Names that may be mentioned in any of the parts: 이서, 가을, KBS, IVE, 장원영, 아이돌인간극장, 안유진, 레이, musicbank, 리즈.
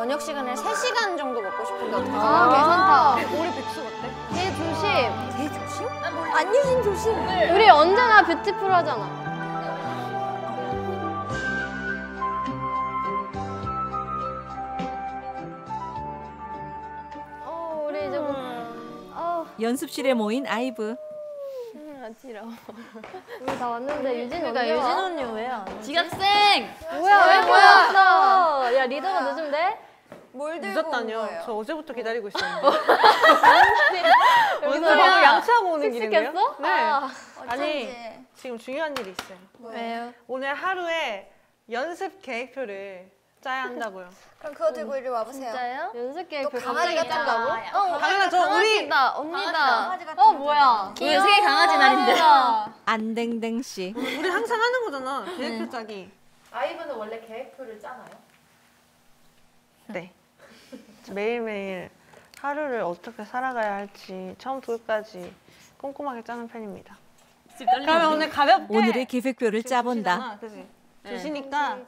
저녁 시간을 3시간 정도 먹고 싶은데 어떡하지? 아, 괜찮다. 우리 백숙 어때? 제 조심. 제 조심? 난 몰라. 안유진 조심. 네. 우리 언제나 뷰티풀 하잖아. 연습실에 모인 아이브. 아찔어. 우리 다 왔는데 유진 언니가 유진 언니 왜 안 와? 지각생! 뭐야 왜 못 왔어? 야 리더가 늦은데? 뭘 들고 늦었다뇨. 저 어제부터 기다리고 있었는데. 오늘 양치하고 오는 길인데요? 네. 아, 아니 지금 중요한 일이 있어요. 뭐예요? 오늘 하루에 연습 계획표를 짜야 한다고요. 그럼 그거 들고 이리 와보세요. 진짜요? 연습 계획표 강아지 같다고? 당연하죠. 우리 강아지다. 어 뭐야? 오늘 세계 강아지 날인데. 안댕댕 씨. 우리 항상 하는 거잖아. 계획표 짜기. 아이브는 원래 계획표를 짜나요? 네. 매일매일 하루를 어떻게 살아가야 할지 처음부터 끝까지 꼼꼼하게 짜는 편입니다. 그러면 오늘 가볍게 오늘의 계획표를 짜본다. 주시니까.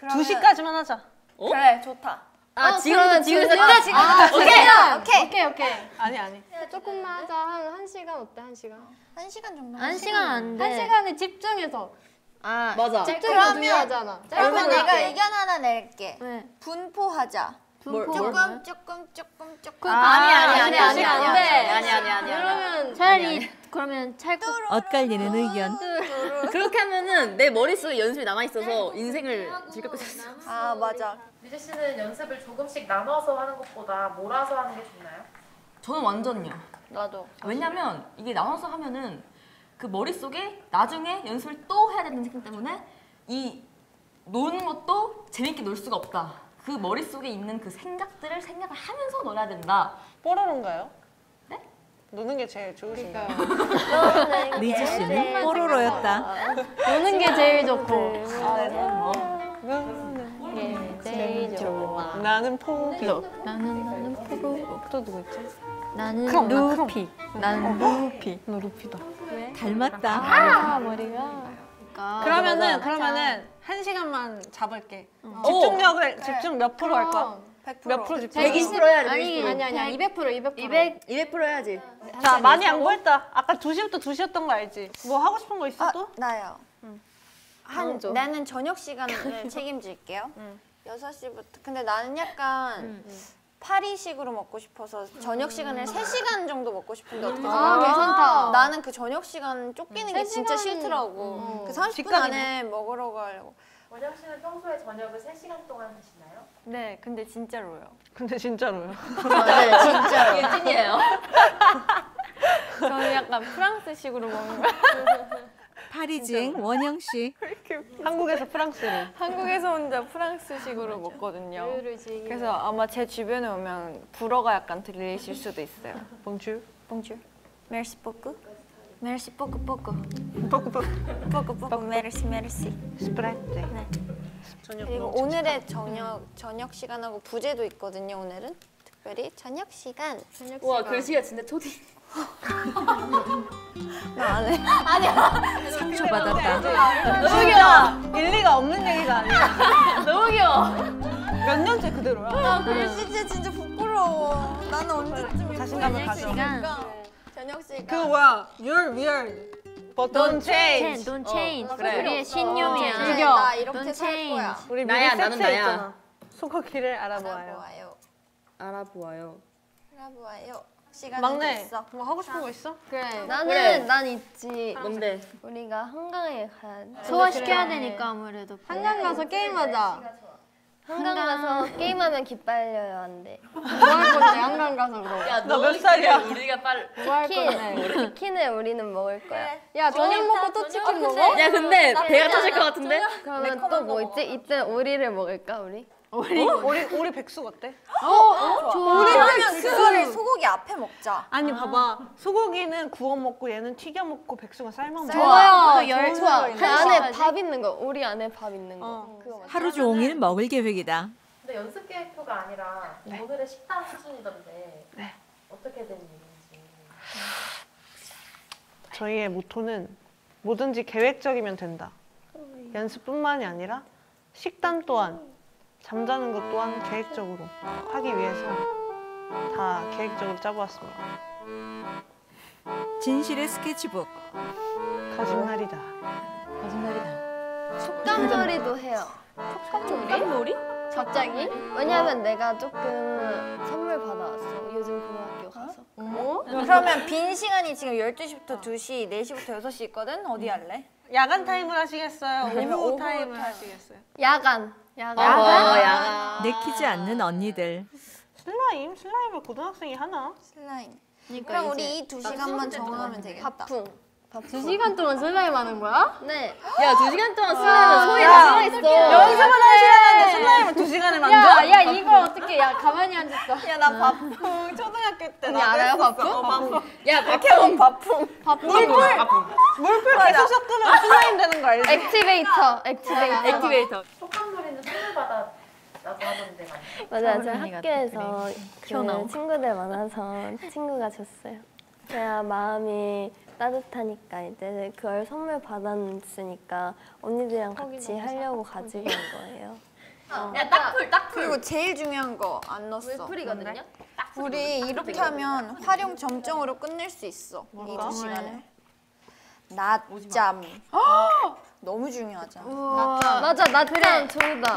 2시까지만 하자. 어? 그래, 좋다. 아, 지금. 아, 오케이. 아니. 조금만 하자. 한 1시간 어때? 1시간 정도. 1시간 안 돼. 1시간에 집중해서. 아, 맞아. 집중해서 중요하잖아. 그러면 내가 의견 하나 낼게. 네. 분포하자. 분포. 조금. 아니. 그러면 차라리 그러면 찰고 엇갈리는 의견. 그렇게 하면은 내 머릿속에 연습이 남아있어서 인생을 즐겁게 살았어. 아 맞아. 리즈 씨는 연습을 조금씩 나눠서 하는 것보다 몰아서 하는 게 좋나요? 저는 완전요. 나도. 왜냐면 이게 나눠서 하면은 그 머릿속에 나중에 연습을 또 해야 되는 생각 때문에 이 노는 것도 재밌게 놀 수가 없다. 그 머릿속에 있는 그 생각들을 생각을 하면서 놀아야 된다. 뽀로로인가요? 노는 게 제일 좋으신가요? 리즈 씨는 뽀로로였다. 노는 게 제일 좋고. 노는 게 제일 좋아. 나는 포기로. 나는 포로. 또 누구 있지? 나는 루피. 나는 루피. 너 루피다. 닮았다. 아 머리가. 그러면은 1시간만 잡을게. 집중력을 집중 몇 프로 할 거야? 100%. 몇 프로 집중? 120% 해야지. 아니. 200%. 200% 해야지. 자, 많이 안 보였다. 아까 2시부터 2시였던 거 알지? 뭐 하고 싶은 거 있어 또? 나요. 나는 저녁 시간을 책임질게요. 6시부터. 근데 나는 약간 파리식으로 먹고 싶어서 저녁 시간을 3시간 정도 먹고 싶은데 어떻게 생각해? 괜찮다. 나는 그 저녁 시간 쫓기는 게 진짜 싫더라고. 그 30분 안에 먹으러 가려고. 원영 씨는 평소에 저녁을 3시간 동안 드시나요? 네, 근데 진짜로요. 네, 진짜로. 예진이에요. 저는 약간 프랑스식으로 먹는 거예요. 파리지행 원영 씨. 한국에서 프랑스로. 한국에서 혼자 프랑스식으로 먹거든요. 그래서 아마 제 주변에 오면 불어가 약간 들리실 수도 있어요. 봉주. 봉주. 메르시 포크. 메르시 포크 메르시 스프레테. 네. 그리고 오늘의 저녁 시간하고 부제도 있거든요. 오늘은 특별히 저녁 시간. 와 글씨가 진짜 초딩. 나 안 해. 아니야. 상처받았다. 너무 귀여워. 일리가 없는 얘기가 아니야. 너무 귀여워. 몇 년째 그대로야. 나 글씨체 진짜 부끄러워. 나는 언제쯤 자신감을 가져올까? 저녁 시간. 그거 뭐야? You're weird. But don't change. Don't change. 그래. 우리의 신념이야. 이겨. 나 이렇게 살 거야. 우리 나야 나는 나야. 소고기를 알아보아요. 막내 뭐 하고 싶은 거 있어? 그래. 난 있지. 뭔데? 우리가 한강에 가야 돼. 소화시켜야 되니까 아무래도. 한강 가서 게임하자. 한강 가서 게임하면 기빨려요. 안 돼. 뭐 할 건데 한강 가서 그럼. 야, 너 몇 살이야? 우리가 뭐 할 건데? 치킨을 우리는 먹을 거야. 그래. 야, 저녁 먹고 또 치킨 먹어? 야, 근데 배가 터질 것 같은데? 그러면 또 뭐 있지? 이때 오리를 먹을까, 우리? 오리 백숙 어때? 좋아. 그러면 그거를 소고기 앞에 먹자. 아니 봐봐. 소고기는 구워 먹고 얘는 튀겨 먹고 백숙은 삶아 먹고. 좋아요. 좋아. 그 안에 밥 있는 거. 오리 안에 밥 있는 거. 하루 종일 먹을 계획이다. 근데 연습 계획표가 아니라 오늘의 식단 수준이던데 어떻게 된 일인지. 저희의 모토는 뭐든지 계획적이면 된다. 연습뿐만이 아니라 식단 또한 잠자는 것 또한 계획적으로 하기 위해서 다 계획적으로 짜보았습니다. 진실의 스케치북. 거짓말이다. 거짓말이다. 촉감놀이도 해요. 촉감놀이? 갑자기? 왜냐면 내가 조금 선물 받아왔어. 요즘 고등학교 가서. 어? 그러면 빈 시간이 지금 12시부터 2시, 4시부터 6시 있거든? 어디 할래? 야간 타임을 하시겠어요? 아니면 오후 타임을 하시겠어요? 야간. 야간. 내키지 않는 언니들. 슬라임? 슬라임을 고등학생이 하나? 슬라임. 그러니까 그럼 우리 이 2시간만 정하면 되겠다. 바풍. 2시간 동안 슬라임 하는 거야? 네. 야, 2시간 동안 슬라임은 소위 다 들어있어. 연습은 1시간 하는데 슬라임을 2시간을 만져? 야, 이걸 어떻게, 야, 가만히 앉았어. 야, 나 바풍. 초등학교 때 나 알아요, 바풍? 바풍. 야, 박혜원 바풍. 바풍. 물풀 계속 섞으면 슬라임 되는 거 알지? 액티베이터. 속감놀이는 선물 받아. 맞아요. 저 학교에서 그 친구들 많아서 친구가 줬어요. 제가 마음이 따뜻하니까 이제 그걸 선물 받았으니까 언니들이랑 같이 하려고 가지고 온 거예요. 야, 딱풀. 그리고 제일 중요한 거 안 넣었어. 풀이거든요. 우리 이렇게 하면 활용 점정으로 끝낼 수 있어. 이 2시간을. 낮잠. 너무 중요하잖아. 맞아, 낮잠 좋다.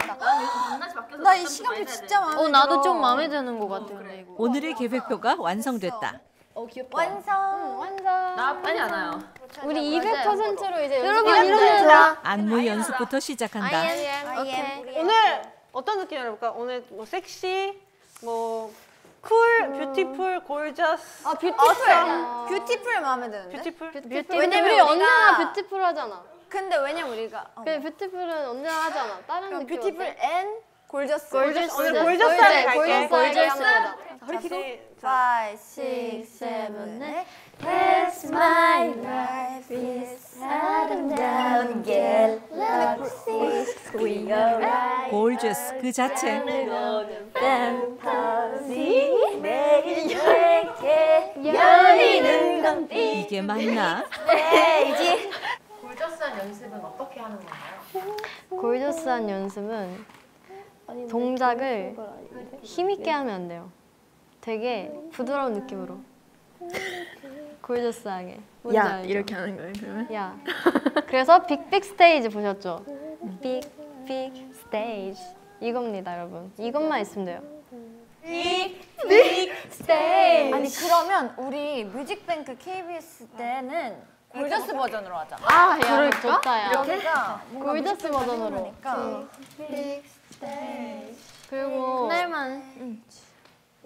나 이 시간표 진짜 마음에 들어. 나도 좀 마음에 드는 것 같아. 그래, 오늘의 계획표가 완성됐다. 귀엽다. 완성. 나쁘지 않아요. 우리 200%로 이제 여러분 안무 연습부터 시작한다. 오케이. 오늘 어떤 느낌이라 볼까? 오늘 뭐 섹시, 뭐 쿨, 뷰티풀, 골저스. 아, 뷰티풀 마음에 드는데? 뷰티풀. 왜냐면 우리 언제나 뷰티풀 하잖아. 근데 왜냐면 우리가 뷰티풀은 언제나 하잖아. 다른 느낌. 뷰티풀 앤 골저스. 오늘 골저스 할게. 골저스입니다. 허리 펴고. 5, 6, 7, 8. That's my life is out and down. Get lucky, we are right. 골저스 그 자체. 이게 맞나? 골저스한 연습은 어떻게 하는 건가요? 골저스한 연습은 동작을 힘있게 하면 안 돼요. 되게 부드러운 느낌으로. 골저스하게. 야, 알죠? 이렇게 하는 거예요, 그러면? 야. 그래서 빅 스테이지 보셨죠? 빅 스테이지. 이겁니다, 여러분. 이것만 있으면 돼요. 빅 스테이지. 아니, 그러면 우리 뮤직뱅크 KBS 때는 골저스 버전으로 하자. 아, 야, 좋다, 야. 이렇게? 골저스 버전으로. 빅 스테이지. 그리고 그날만.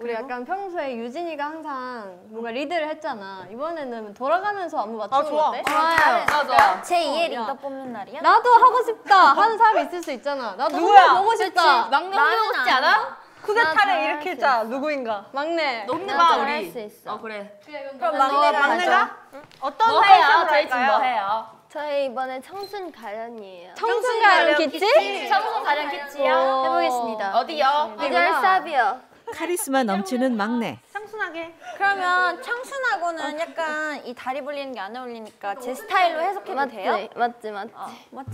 우리 약간 평소에 유진이가 항상 뭔가 리드를 했잖아. 이번에는 돌아가면서 안무 맞추는 거 어때? 좋아요. 제2의 리더 뽑는 날이야? 나도 하고 싶다 하는 사람이 있을 수 있잖아. 나도 누구야? 보고 싶다. 막내 보고 싶지 않아? 쿠데타를 일으키자. 누구인가? 막내. 너가 우리 할 수 있어. 그래. 그럼 막내가? 어떤 패션을 할까요? 저희 이번에 청순 가련이에요. 청순 가련 키치? 청순 가련 키치요. 해보겠습니다. 어디요? 리더샵이요. 카리스마 넘치는 막내. 청순하게. 그러면 청순하고는 약간 이 다리 벌리는 게 안 어울리니까 제 스타일로 해석해도 돼요? 맞지.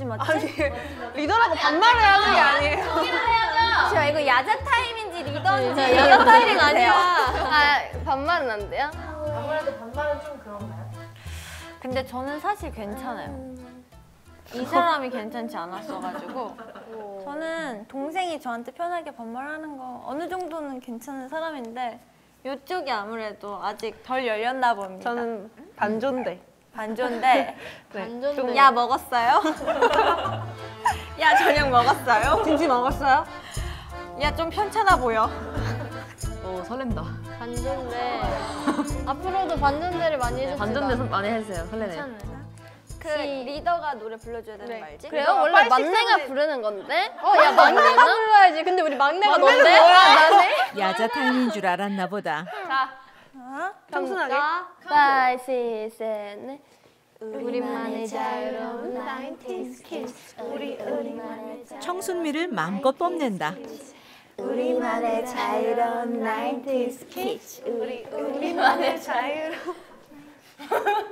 아니, 리더라고 반말을 하는 게 아니에요. 저 이거 야자 타임인지 리더인지 야자 타임은 아니야. 반말은 안 돼요? 아무래도 반말은 좀 그런가요? 근데 저는 사실 괜찮아요. 이 사람이 괜찮지 않았어가지고 저는 동생이 저한테 편하게 반말하는 거 어느 정도는 괜찮은 사람인데 이쪽이 아무래도 아직 덜 열렸나 봅니다. 저는 반존대. 네. 야, 먹었어요? 야, 저녁 먹었어요? 김치 먹었어요? 야, 좀 편찮아 보여. 설렌다. 반존대. 앞으로도 반존대를 많이 해주세요. 반존대 많이 해주세요. 설레네요. 그 리더가 노래 불러줘야 되는 거 알지? 그래요? 원래 막내가 부르는 건데? 야, 막내가 불러야지. 근데 우리 막내가 뭔데? 야자 타임인 줄 알았나 보다. 자, 청순하게. 5, 6, 7, 8. 우리만의 자유로운 90s kiss. 우리만의 청순미를 마음껏 뽐낸다. 우리만의 자유로운 90s kiss. 우리만의 자유로운.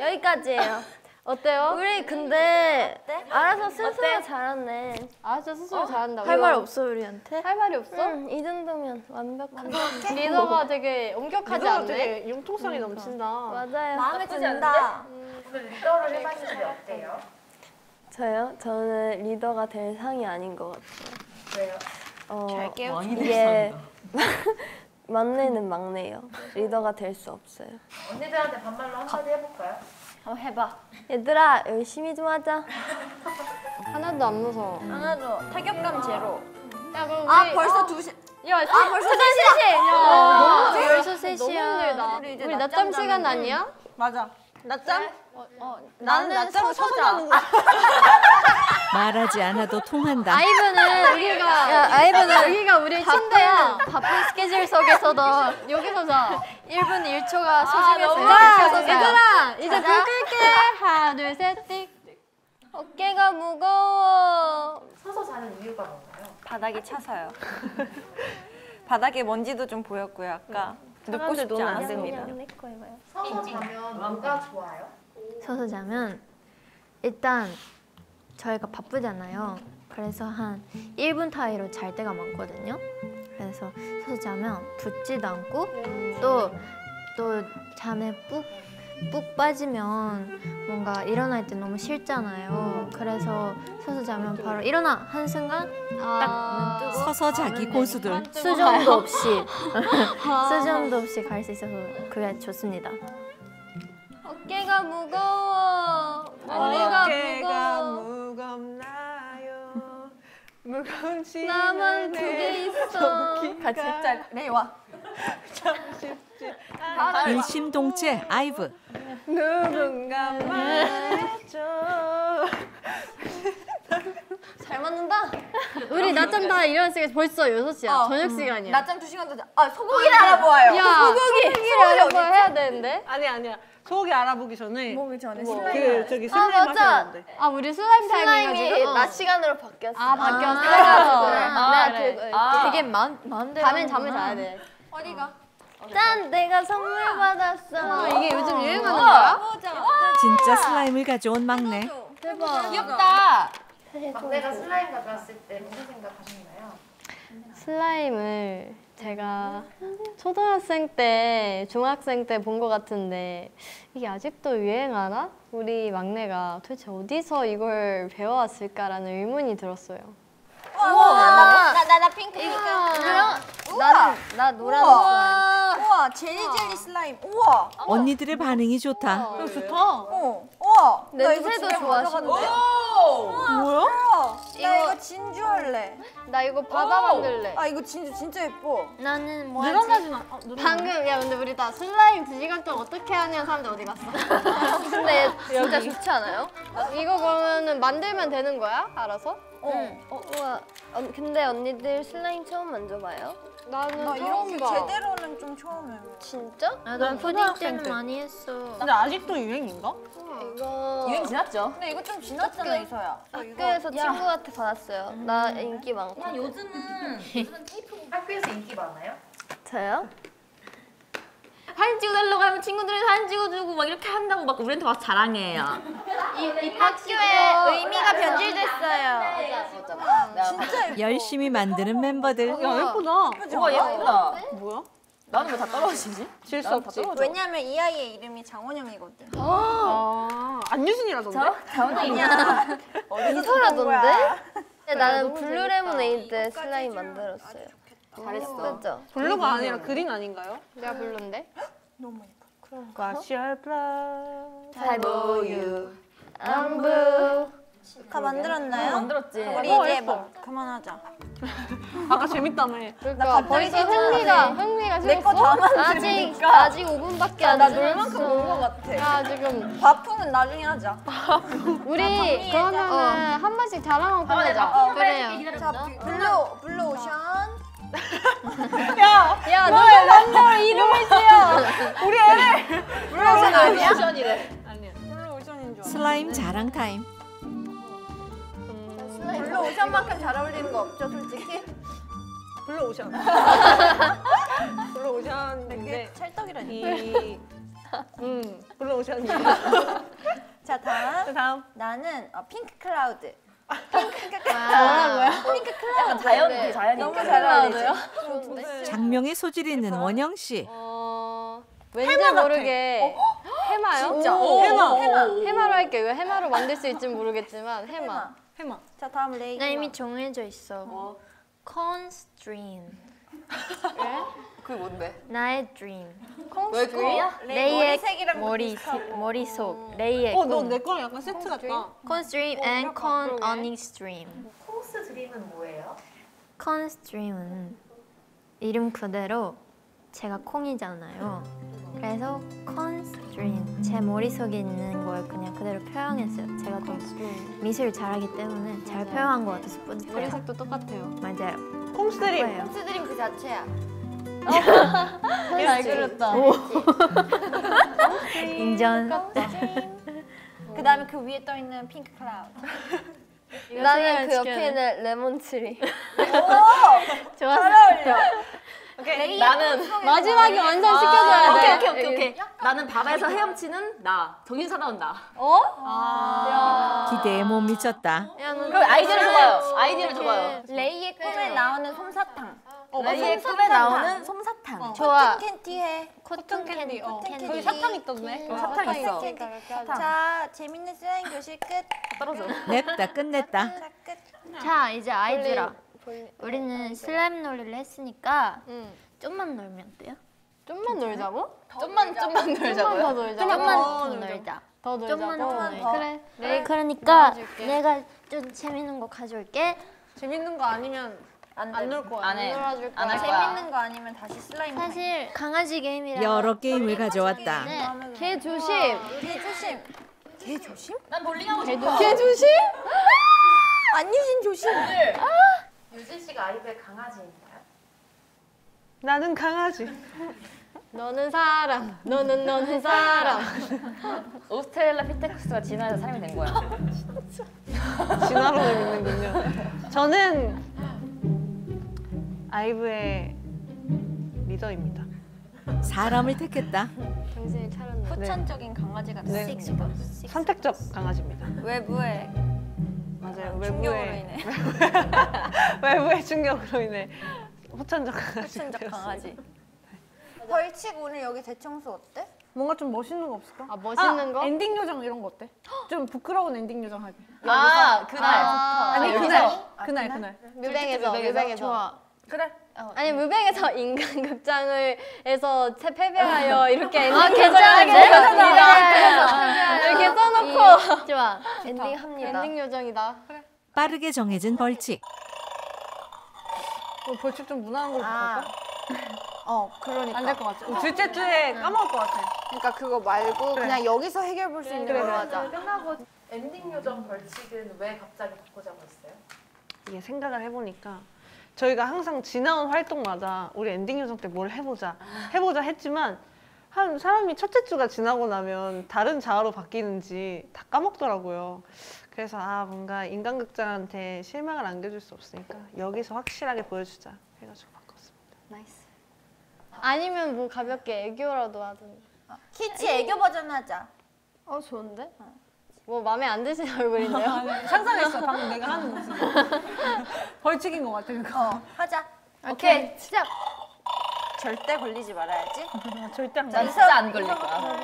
여기까지예요. 어때요? 우리 근데 어때? 알아서 스스로 어때? 잘하네. 알아서 스스로 잘한다고? 할 말 없어 우리한테? 할 말이 없어? 응, 이 정도면 완벽하다. 리더가 되게 엄격하지 않네? 되게 융통성이 넘친다. 맞아요. 마음에 든다. 오늘 리더를 해봤는데 어때요? 저요? 저는 리더가 될 상이 아닌 것 같아요. 왜요? 잘 깨우치는 이게 막내는 막내요. 리더가 될 수 없어요. 언니들한테 반말로 한마디 해볼까요? 한번 해봐. 얘들아 열심히 좀 하자. 하나도 안 무서워. 하나도 타격감 제로. 야 그럼 우리 벌써 2시. 야 벌써 3시야. 야 벌써 3시야. 우리 낮잠 시간 아니야? 맞아. 낮잠? 나는 낮잠을 서서 자는 거야. 말하지 않아도 통한다. 아이브는 우리가 여기가 우리 침대야. 바쁜 스케줄 속에서도 여기서 자. 1분 1초가 소중해서 여기서 자. 얘들아 이제 불 끌게. 하나 둘 셋 띡. 어깨가 무거워. 서서 자는 이유가 뭔가요? 바닥이 차서요. 바닥에 먼지도 좀 보였고요 아까. 눕고 싶지 않았습니다. 서서 자면 뭐가 좋아요? 서서 자면 일단 저희가 바쁘잖아요. 그래서 한 1분 타이로 잘 때가 많거든요. 그래서 서서 자면 붓지도 않고 또 잠에 푹 빠지면 뭔가 일어날 때 너무 싫잖아요. 그래서 서서 자면 바로 일어나! 한순간 딱 눈 뜨고 서서 자기 고수들. 수정도 없이 수정도 없이 갈 수 있어서 그게 좋습니다. 어깨가 무거워. 어깨가 무겁나요. 무거운 짐을 나만 2개 있어. 같이 짤. 레이 와. 일심동체 아이브. 누군가 말해줘. 잘 맞는다. 우리 낮잠 다 일어났을 때 벌써 6시야. 저녁 시간이야. 낮잠 2시간 더 자. 아 소고기를 알아보아요. 야, 소고기를 알아보아 해야 되는데. 아니야. 소고기 알아보기 전에. 먹기 전에. 그 저기 슬라임 맞아. 아 우리 슬라임 타임이 낮 시간으로 바뀌었어. 아 바뀌었어. 아 되게 마음대로. 밤엔 잠을 자야 돼. 어디가? 짠! 내가 선물 받았어. 와, 이게 요즘 유행하는 거야? 진짜 슬라임을 가져온 막내. 대박. 귀엽다. 막내가 슬라임 가져왔을 때 무슨 생각하셨나요? 슬라임을 제가 초등학생 때, 중학생 때 본 것 같은데 이게 아직도 유행하나? 우리 막내가 도대체 어디서 이걸 배워왔을까라는 의문이 들었어요. 나 핑크. 나 노란. 우와 젤리 슬라임. 우와. 언니들의 반응이 좋다. 좋다. 우와. 나 이거 진짜 좋아하는데. 뭐야? 나 이거 진주 할래. 나 이거 바다 만들래. 아 이거 진주 진짜 예뻐. 나는 뭐 하지? 방금 야 근데 우리 다 슬라임 2시간 동안 어떻게 하냐는 사람들 어디 갔어? 근데 진짜 좋지 않아요? 이거 그러면은 만들면 되는 거야? 알아서? 우와. 근데 언니들 슬라임 처음 만져봐요? 나는 나 이런 거 제대로는 좀 처음이야. 진짜? 난 초딩 때는 많이 했어. 근데 아직도 유행인가? 이거 유행 지났죠? 근데 이거 좀 지났잖아 이서야. 학교에서 친구한테 받았어요. 나 인기 많고. 난 요즘은 테이프. 학교에서 인기 많아요? 저요? 사진 찍어달라고 하면 친구들은 사진 찍어주고 막 이렇게 한다고 막 우리한테 막 자랑해요. 이 학교의 의미가 변질됐어요. 진짜 예뻐. 열심히 만드는 멤버들. 야 예쁘다. 우와 예쁘다. 뭐야? 나는 왜 다 떨어지지? 실수 없지. 왜냐면 이 아이의 이름이 장원영이거든. 아 안유진이라던데? 저? 장원영이야. 이서라던데? 나는 블루 레모네이드 슬라임 만들었어요. 잘했어. 그쵸? 블루가 아니라 그린 아닌가요? 내가 블루인데? 너무 예뻐. 그런가? What's your blood? I know you. I'm blue. 다 만들었나요? 다 만들었지. 우리 이제 뭐 그만하자. 아까 재밌다며. 그러니까 벌써 흥미가 생겼어? 내 거 다 만들으니까. 아직 5분밖에 안 지났어. 나 놀 만큼 온 것 같아. 야 지금. 바풍은 나중에 하자. 우리 그러면은 한 번씩 자랑하고 끝내자. 그래요. 자 블루 오션. 야, 너의 남자 이름을 지어. 우리 애를 블루오션 아니야? 블루오션이래. 아니야. 블루오션인 줄. 슬라임 자랑 타임. 블루오션만큼 잘 어울리는 거 없죠, 솔직히? 블루오션. 블루오션인데 찰떡이라니. 블루오션이야. 자, 다음. 나는 핑크 클라우드. 뭐야? 핑크 클라우드. 자연이 너무 잘 어울리죠? 장명의 소질이 있는 원영 씨. 왠지 모르게 해마요? 진짜? 해마로 할게요. 왜 해마로 만들 수 있을지 모르겠지만 해마. 자, 다음 레이. 나 이미 정해져 있어. 콘스트림. 그게 뭔데? 나의 dream. 왜 꿈이야? 레이의 머릿속. 레이의 꿈. 너 내 거랑 약간 세트 같다. 콘스트림 and con 언니스트림. 콘스트림은 뭐예요? 콘스트림은 이름 그대로 제가 콩이잖아요. 그래서 콘스트림, 제 머릿속에 있는 걸 그냥 그대로 표현했어요. 제가 또 미술 잘하기 때문에 잘 표현한 것 같아서 뿌듯해요. 머리색도 똑같아요. 맞아요. 콘스트림 그 자체야. 잘 그렸다. 인정. 그 다음에 그 위에 떠 있는 핑크 클라우드. 나는 그 옆에 있는 레몬트리. 오, 좋아. 잘 어울려. 오케이. 나는 마지막에 완성시켜줘야 돼. 오케이. 나는 바다에서 헤엄치는 나. 정신사나운 나. 기대에 못 미쳤다. 그럼 아이디어를 줘봐요. 레이의 꿈에 나오는 솜사탕. 레이의 꿈에 나오는 솜사탕. 좋아. 코튼 캔디. 거기 사탕 있던데. 사탕 있어. 자, 재밌는 슬라임 교실 끝. 떨어져. 냅다, 끝냈다. 자, 이제 아이들아. 우리는 슬라임 놀이를 했으니까 좀만 놀면 안 돼요? 좀만 놀자고? 좀만 더 놀자. 그래. 그러니까 내가 좀 재밌는 거 가져올게. 재밌는 거 아니면 안 놀 거야. 안 할 거야. 재밌는 거 아니면 다시 슬라임. 사실 강아지 게임이랑 여러 게임을 가져왔다. 개 조심? 난 볼링하고 싶어. 개 조심? 안유진 조심. 유진 씨가 아이브의 강아지인가요? 나는 강아지. 너는 사람. 오스트랄로피테쿠스가 진화해서 사람이 된 거야. 진짜. 진화로 믿는군요. 저는 아이브의 리더입니다. 사람을 택했다. 정신을 차렸네. 후천적인 강아지 같은. 네. 선택적 강아지입니다. 외부에. 맞아요. 외부의 충격으로 인해 후천적 강아지. 벌칙 오늘 여기 대청소 어때? 뭔가 좀 멋있는 거 없을까? 멋있는 거? 엔딩 요정 이런 거 어때? 좀 부끄러운 엔딩 요정 하기. 그날. 뮤뱅에서. 좋아. 그래. 아니 뮤뱅에서 인간극장을에서 패배하여 이렇게 엔딩 괜찮은데? 이렇게 써놓고 좋아. 엔딩 합니다. 엔딩 요정이다. 그래. 빠르게 정해진 벌칙. 벌칙 좀 무난한 걸로 볼까? 그러니까 안 될 것 같아. 둘째 주에 까먹을 것 같아. 그러니까 그거 말고 그래. 그냥 여기서 해결 볼 수 있는 걸로 하자. 끝나고 엔딩 요정 벌칙은 왜 갑자기 바꾸자고 했어요? 이게 생각을 해보니까 저희가 항상 지나온 활동마다 우리 엔딩 요정 때 뭘 해보자 했지만 한 사람이 첫째 주가 지나고 나면 다른 자아로 바뀌는지 다 까먹더라고요. 그래서 뭔가 인간극장한테 실망을 안겨줄 수 없으니까 여기서 확실하게 보여주자 해가지고 바꿨습니다. 나이스. 아니면 뭐 가볍게 애교라도 하든지. 키치 애교 버전 하자. 좋은데? 뭐 마음에 안 드시는 얼굴인데요? 상상했어. 방금 내가 하는 모습. 벌칙인 것 같아. 그거. 하자. 오케이. 시작. 절대 걸리지 말아야지. 절대 안 걸려. 진짜 안 걸릴 거야.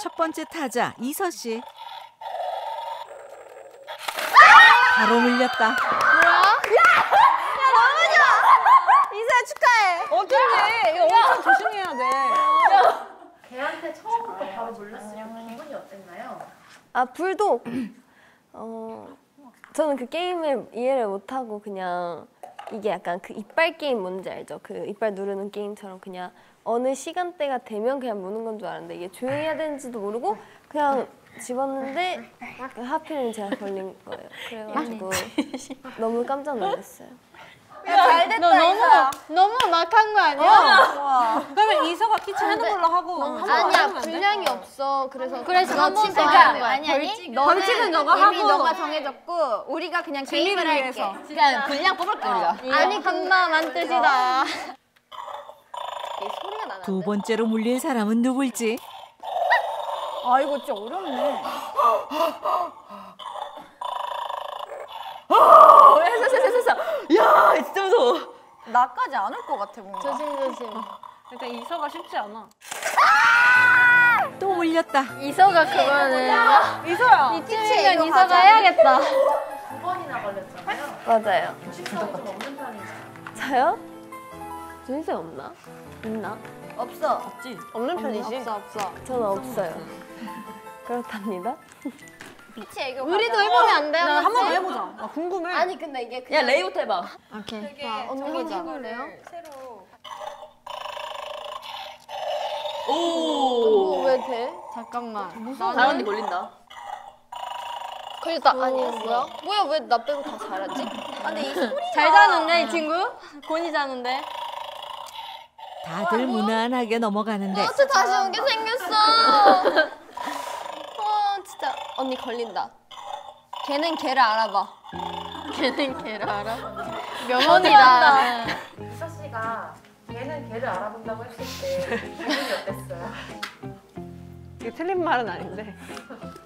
첫 번째 타자 이서 씨. 바로 물렸다. 뭐야? 야 너무 좋아. 이서야 축하해. 어쩐지 이거 엄청 조심해야 돼. 걔한테 처음부터 바로 물렸으면 기분이 어땠나요? 불독! 저는 그 게임을 이해를 못하고 그냥 이게 약간 그 이빨 게임 뭔지 알죠? 그 이빨 누르는 게임처럼 그냥 어느 시간대가 되면 그냥 무는 건 줄 알았는데 이게 조용히 해야 되는지도 모르고 그냥 집었는데 하필이면 제가 걸린 거예요. 그래가지고 너무 깜짝 놀랐어요. 잘 됐다. 너무 막한 거 아니야? 그러면 이서가 키친 하는 걸로 하고. 아니야, 분량이 없어. 그래서 너 진짜 아니. 벌칙은 너가 하고. 이미 너가 정해졌고 우리가 그냥 게임을 할게. 그냥 분량 뽑을게 우리가. 아니 금방 안 뜨시다. 두 번째로 물릴 사람은 누굴지? 이거 진짜 어렵네. 했어. 야, 진짜 무서워. 나까지 안 올 것 같아, 뭔가. 조심조심. 일단 이서가 쉽지 않아. 또 올렸다. 이서가 그거는. 이서야. 이 티칭은 이서가 해야겠다. 9번이나 걸렸잖아요. 맞아요. 식성이 좀 없는 편이잖아요. 저요? 조인쌤 없나? 있나? 없어. 없지. 없는 편이지? 없어. 저는 없어요. 그렇답니다. 우리도 해보면 안 돼요? 한 번 해보자. 아, 궁금해. 아니 근데 이게 그냥 야 레이부터 해봐. 오케이. 되게 언니 친구네요. 새로. 오. 왜 돼? 잠깐만. 다른 언니 몰린다. 그러니까 아니 뭐야? 뭐야 왜 나 빼고 다 잘하지? 근데 이 소리가. 잘 자는데 이 친구? 곤이 자는데. 다들 무난하게 넘어가는데. 어째 다시 온 게 생겼어. 진짜 언니 걸린다. 걔는 걔를 알아봐. 걔는 걔를 알아봐. 명언이다. 이서 씨가 걔는 걔를 알아본다고 했을 때 기분이 어땠어요? 이게 틀린 말은 아닌데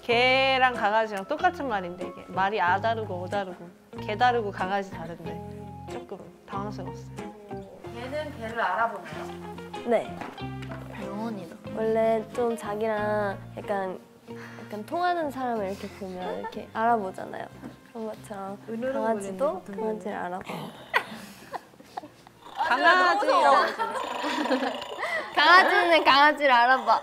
걔랑 강아지랑 똑같은 말인데 이게 말이 아 다르고 오 다르고 걔 다르고 강아지 다른데 조금 당황스러웠어요. 걔는 걔를 알아본다. 네. 명언이다. 원래 좀 자기랑 약간 통하는 사람을 이렇게 보면 이렇게 알아보잖아요. 그런 것처럼 강아지도 강아지를 알아봐. 강아지라고. 강아지는 강아지를 알아봐.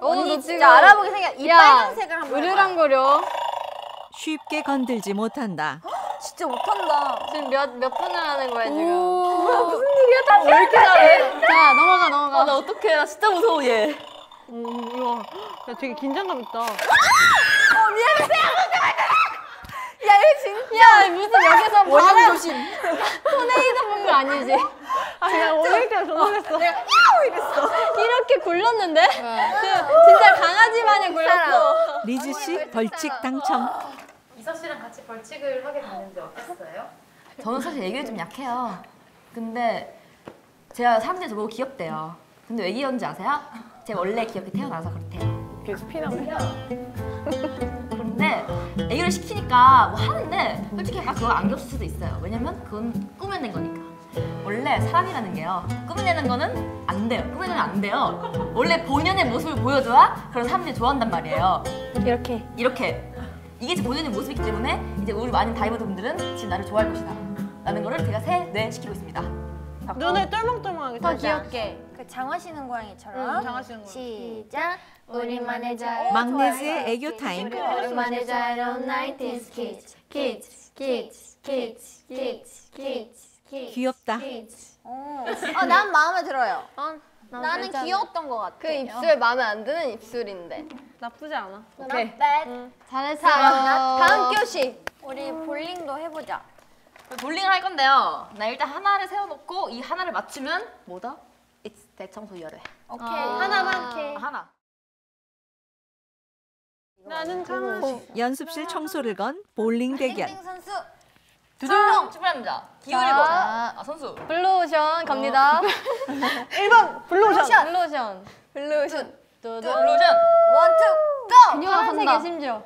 언니 진짜 알아보게 생겨. 이 빨간색을 한번. 으르렁거려. 쉽게 건들지 못한다. 진짜 못한다. 지금 몇 분을 하는 거야 지금? 뭐야 무슨 일이야? 다시 왜 이렇게 잘해? 자 넘어가. 나 어떡해? 나 진짜 무서워 얘. 우와, 야 되게 긴장감 있다. 야, 얘 진짜. 야, 무슨 여기서 원형 조심. 토네이도 본 거 아니지? 아니, 나 오늘 때문에 전화했어. 내가 야우 이랬어. 이렇게 굴렀는데? 진짜 강아지 마냥 굴렀어. 리즈 씨 벌칙 당첨. 이서 씨랑 같이 벌칙을 하게 됐는데 어땠어요? 저는 사실 애교에 좀 약해요. 근데 제가 사람들이 저보고 귀엽대요. 근데 왜 귀여운지 아세요? 제가 원래 귀엽게 태어나서 그렇대요. 계속 피나면. 근데 애교를 시키니까 뭐 하는데 솔직히 약간 그거 안 겹칠 수도 있어요. 왜냐면 그건 꾸며낸 거니까. 원래 사람이라는 게요. 꾸며내는 거는 안 돼요. 꾸며내는 안 돼요. 원래 본연의 모습을 보여줘야 그런 사람들이 좋아한단 말이에요. 이렇게. 이게 제 본연의 모습이기 때문에 이제 우리 많은 다이버드 분들은 지금 나를 좋아할 것이다. 라는 거를 제가 세뇌 시키고 있습니다. 눈을 똘망똘망하게 더 귀엽게. 장화시는 고양이처럼. 장화시는 고양이. 시작. 우리만의 자유. 막내즈의 애교 타임. 우리만의 자유로운 나이티즈 키즈. 키즈. 귀엽다. 난 마음에 들어요. 나는 귀여웠던 것 같아. 그 입술 마음에 안 드는 입술인데. 나쁘지 않아. 오케이. 잘했어요. 다음 교시. 우리 볼링도 해보자. 볼링을 할 건데요. 나 일단 하나를 세워놓고 이 하나를 맞추면 뭐다? 대청소 열애. 오케이. 하나만. 오케이. 하나. 나는 강아지. 연습실 청소를 건 볼링 대결. 선수. 두둥 출발합니다. 기울이고. 아 선수. 블루오션 갑니다. 1번 블루오션. 블루오션. 두둥. 블루오션. 원투 고. 그녀가 간다. 심지어.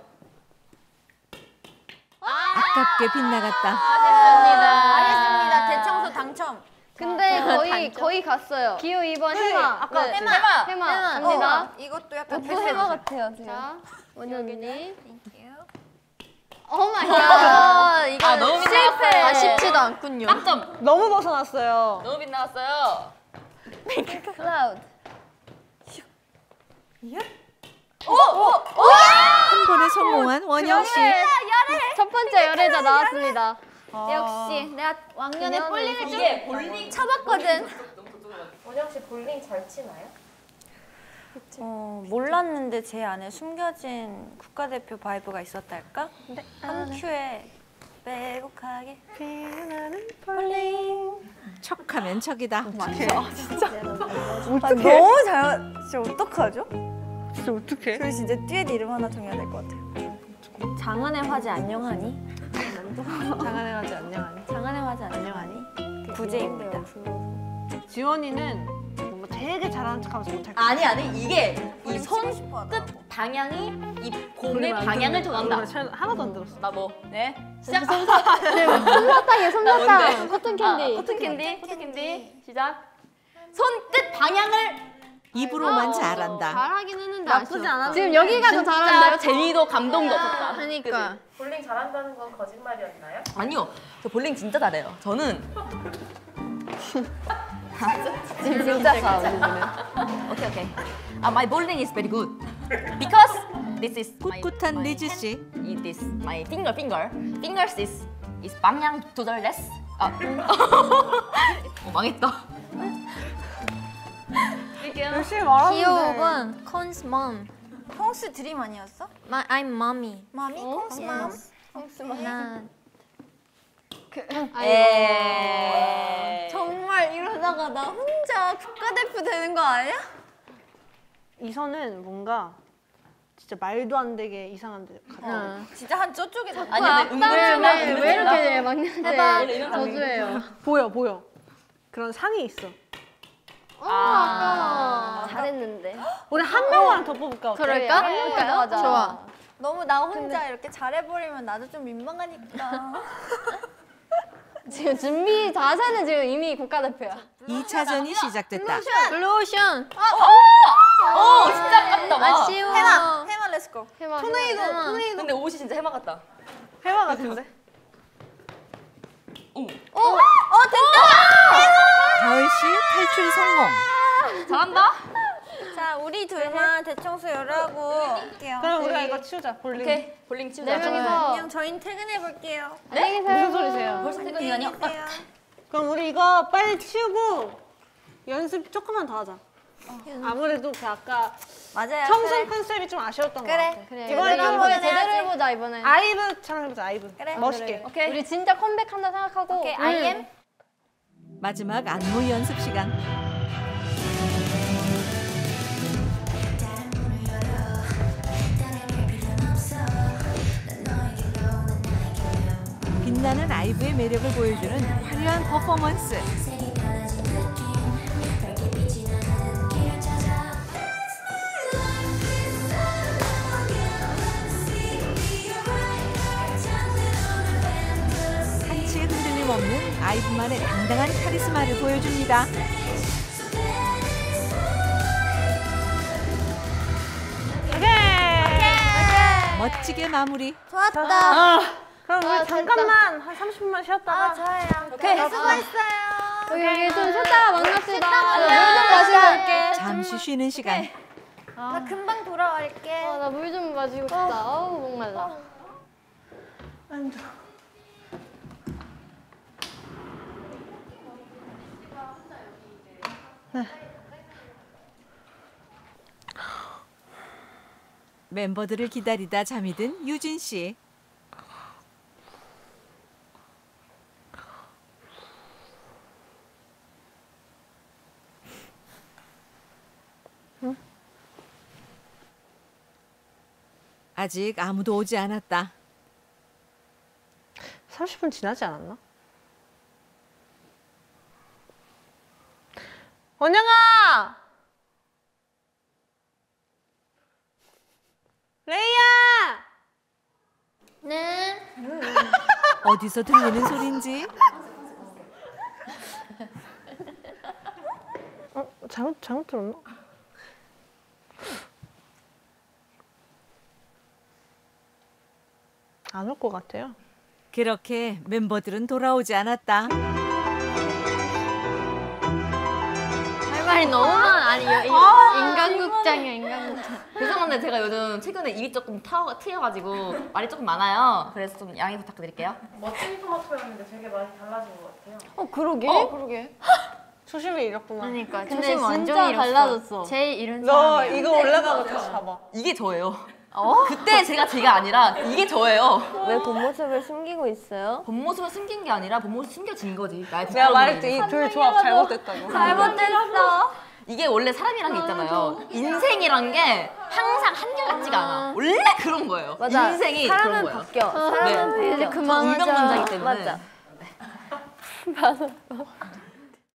아깝게 빗나갔다. 됐습니다. 알겠습니다. 대청소 당첨. 근데 거의 갔어요. 기호 2번 해마. 아까 해마 갑니다. 이것도 약간 해마 같아요. 자, 원영이님. 오 마이 갓. 이거 너무 빗나갔어요. 아쉽지도 않군요. 깜짝. 너무 벗어났어요. 너무 빗나갔어요. 핑크 클라우드. 오! 한 번에 성공한 원영 씨. 첫 번째 열애자 나왔습니다. 역시 내가 왕년에 볼링을 좀 볼링 쳐봤거든. 원영 씨 볼링 잘 치나요? 몰랐는데 제 안에 숨겨진 국가대표 바이브가 있었달까? 네. 3큐에 빼곡하게 피어나는 볼링. 척하면 척이다. 맞아 진짜. 어떡해? 너무 잘. 진짜 어떡하죠? 진짜 어떡해? 저희 진짜 듀엣 이름 하나 정해야 될 것 같아요. 장안의 화제 안녕하니? 장안의 화제 안녕하니? 장안의 화제 안녕하니? 구제입니다. 지원이는 뭔가 되게 잘하는 척하면서 못할 것 같아. 아니 이게 이 손끝 방향이 이 공의 방향을 정한다. 하나도 안 들었어. 나 뭐? 네? 시작! 솜사탕이야, 솜사탕! 커튼캔디! 커튼캔디! 커튼캔디! 시작! 손끝 방향을! 입으로만 잘한다. 잘하긴 했는데 나쁘지 않았는데 지금 여기가 더 잘한다. 재미도 감동도 없었다. 그러니까. 볼링 잘한다는 건 거짓말이었나요? 아니요. 저 볼링 진짜 잘해요. 저는 진짜 잘해요. 오케이 오케이. My bowling is very good. Because this is 꿋꿋한 리즈 씨. This my finger. Fingers is 방향 조절less. 망했다. 열심히 말하는데. 귀여운 콘스 맘. 콩스 드림 아니었어? I'm mommy. mommy? 콩스 맘? 콩스 맘. 난... 정말 이러다가 나 혼자 국가대표 되는 거 아니야? 이서는 뭔가 진짜 말도 안 되게 이상한 데 같아. 진짜 한 저쪽에 자꾸 앞단을 왜 이렇게 돼? 막내한테 저주해요. 보여. 그런 상이 있어. 아, 잘했는데. 우리 한 명만 더 뽑을까? 그럴까? 한 명만 더 하자. 좋아. 너무 나 혼자 근데... 이렇게 잘해버리면 나도 좀 민망하니까. 지금 준비 자세는 지금 이미 국가대표야. 2차전이 시작됐다. 블루오션! 오! 진짜 같다. 아쉬워. 해마 렛츠고. 토네이도. 근데 옷이 진짜 해마 같다. 해마 같은데? 오! 됐다! 해마! 가을 씨 탈출 성공. 잘한다. 자, 우리 둘만 대청소 열하고 할게요. 그럼 우리가 이거 치우자. 볼링. 오케이. 볼링 치우자. 네 명이서. 안녕. 저희는 퇴근해 볼게요. 네? 무슨 소리세요? 벌써 퇴근이라니요? 그럼 우리 이거 빨리 치우고 연습 조금만 더 하자. 아무래도 그 아까 맞아요. 청순 컨셉이 좀 아쉬웠던 것 같아. 그래. 이번에 제대로 해보자 이번에. 아이브처럼 해보자. 아이브. 그래. 멋있게. 오케이. 우리 진짜 컴백한다 생각하고. 오케이. 아이엠. 마지막 안무 연습 시간. 빛나는 아이브의 매력을 보여주는 화려한 퍼포먼스. 한치의 흔들림 없는 아이브만의 당당한 카리스마를 보여줍니다. 오케이! 멋지게 마무리. 좋았다. 그럼 우리 잠깐만 한 30분만 쉬었다가. 좋아요. 오케이. 수고했어요. 오케이. 좀 쉬었다가 만났습니다. 물 좀 마시고 올게. 잠시 쉬는 시간. 오케이. 나 금방 돌아갈게. 나 물 좀 마시고 싶다. 아우 목말라. 안 좋아. 네. 멤버들을 기다리다 잠이 든 유진 씨. 응? 아직 아무도 오지 않았다. 30분 지나지 않았나? 원영아! 레이야! 네? 어디서 들리는 소린지? 잘못 들었나? 안 올 것 같아요. 그렇게 멤버들은 돌아오지 않았다. 말이 너무 많아. 인간극장이야, 인간극장. 죄송한데 제가 요즘 최근에 입이 조금 트여가지고 말이 조금 많아요. 그래서 좀 양해 부탁드릴게요. 멋진 토마토였는데 되게 많이 달라진 것 같아요. 그러게. 초심이 잃었구나. 그러니까, 근데 진짜 달라졌어. 제일 잃은 사람이야. 너 이거 올라가고 다시 봐봐. 이게 저예요. 그때 제가 아니라 이게 저예요. 왜 본모습을 숨기고 있어요? 본모습을 숨긴 게 아니라 본모습 숨겨진 거지. 내가 말했지, 이 둘 조합 잘못됐다고. 잘못됐어. 이게 원래 사람이란 게 있잖아요. 인생이란 게 항상 한결같지가 않아. 원래 그런 거예요. 맞아. 인생이 사람은 그런 거예요. 사람은 바뀌어. 사람은 이제 그만하자. 운명론자이기 때문에. 맞아.